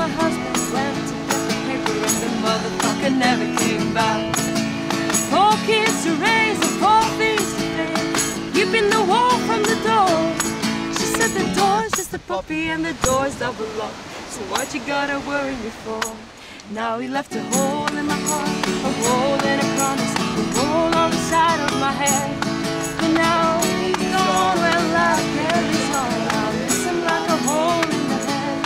my husband went to get the paper and the motherfucker never came back. Four kids to raise and four things to pay, keeping the wall from the door. She said the door's just a puppy and the door's double locked, so what you gotta worry me for? Now he left a hole in my heart, a hole in a promise, a hole on the side of my head. But now he's gone, well love carries on. I'll miss him like a hole in my head.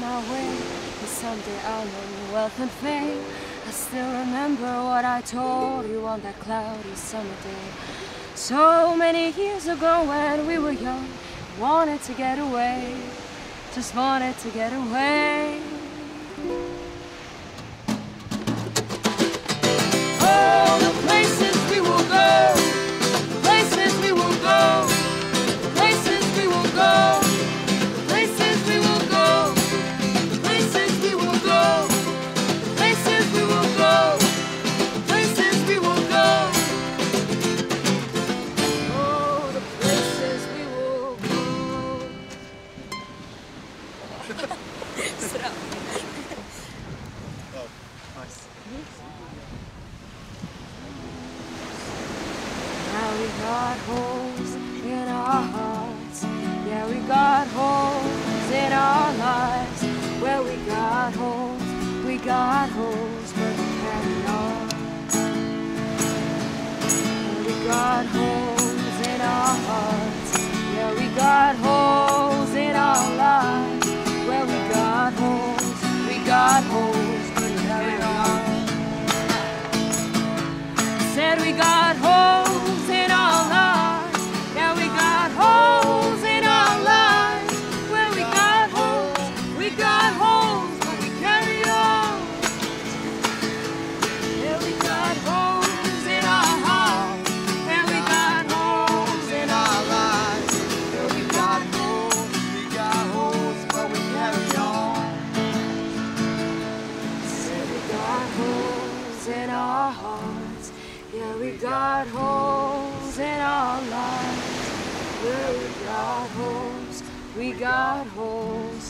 My way, and someday I'll own wealth and fame. I still remember what I told you on that cloudy summer day, so many years ago when we were young. Wanted to get away, just wanted to get away. All the places we will go, the places we will go, the places we will go. We got holes in our hearts, yeah, we got holes in our lives. Well, we got holes, but we carry on. Yeah, we got holes in our hearts, yeah, we got holes in our lives. Well, we got holes, but we carry on. Said we got holes. Got holes and our lives. Well, we got holes,